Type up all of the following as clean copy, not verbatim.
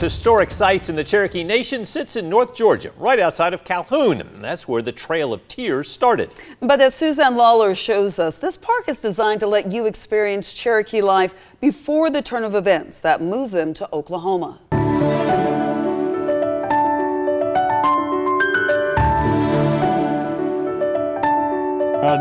Historic sites in the Cherokee Nation sits in North Georgia, right outside of Calhoun. That's where the Trail of Tears started. But as Suzanne Lawler shows us, this park is designed to let you experience Cherokee life before the turn of events that moved them to Oklahoma.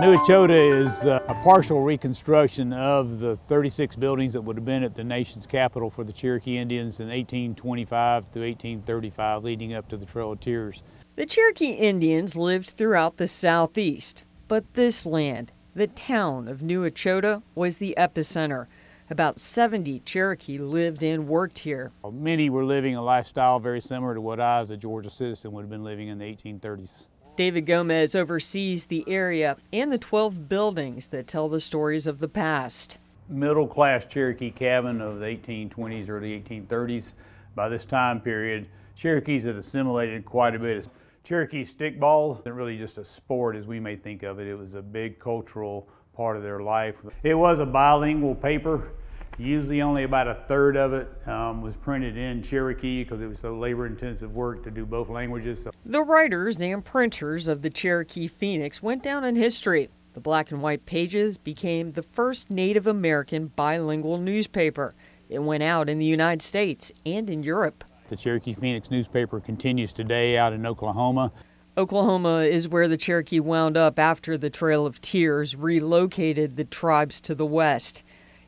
New Echota is a partial reconstruction of the 36 buildings that would have been at the nation's capital for the Cherokee Indians in 1825 to 1835, leading up to the Trail of Tears. The Cherokee Indians lived throughout the Southeast, but this land, the town of New Echota, was the epicenter. About 70 Cherokee lived and worked here. Many were living a lifestyle very similar to what I, as a Georgia citizen, would have been living in the 1830s. David Gomez oversees the area and the 12 buildings that tell the stories of the past. Middle-class Cherokee cabin of the 1820s or the 1830s. By this time period, Cherokees had assimilated quite a bit. Cherokee stickball isn't really just a sport as we may think of it. It was a big cultural part of their life. It was a bilingual paper. Usually only about a third of it was printed in Cherokee because it was so labor-intensive work to do both languages. The writers and printers of the Cherokee Phoenix went down in history. The black and white pages became the first Native American bilingual newspaper. It went out in the United States and in Europe. The Cherokee Phoenix newspaper continues today out in Oklahoma. Oklahoma is where the Cherokee wound up after the Trail of Tears relocated the tribes to the west.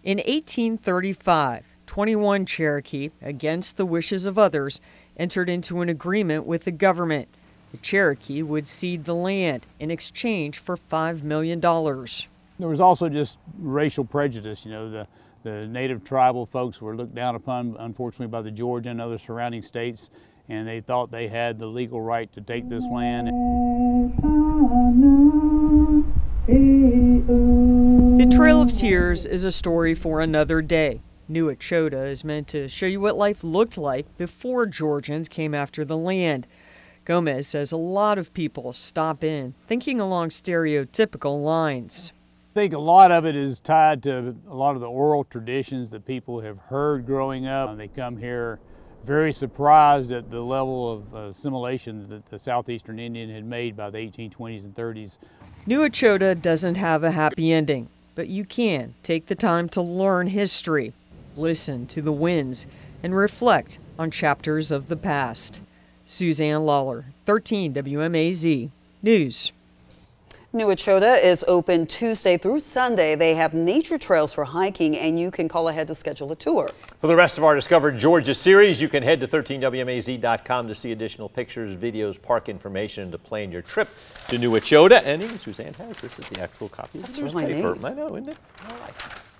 In 1835, 21 Cherokee, against the wishes of others, entered into an agreement with the government. The Cherokee would cede the land in exchange for $5 million. There was also just racial prejudice. You know, the native tribal folks were looked down upon, unfortunately, by the Georgia and other surrounding states, and they thought they had the legal right to take this land. The Trail of Tears is a story for another day. New Echota is meant to show you what life looked like before Georgians came after the land. Gomez says a lot of people stop in thinking along stereotypical lines. I think a lot of it is tied to a lot of the oral traditions that people have heard growing up. They come here very surprised at the level of assimilation that the Southeastern Indian had made by the 1820s and 30s. New Echota doesn't have a happy ending, but you can take the time to learn history, listen to the winds, and reflect on chapters of the past. Suzanne Lawler, 13WMAZ News. New Echota is open Tuesday through Sunday. They have nature trails for hiking, and you can call ahead to schedule a tour. For the rest of our Discover Georgia series, you can head to 13WMAZ.com to see additional pictures, videos, park information, and to plan your trip to New Echota. And even Suzanne has this is the actual copy of the newspaper. I know, isn't it? I like it.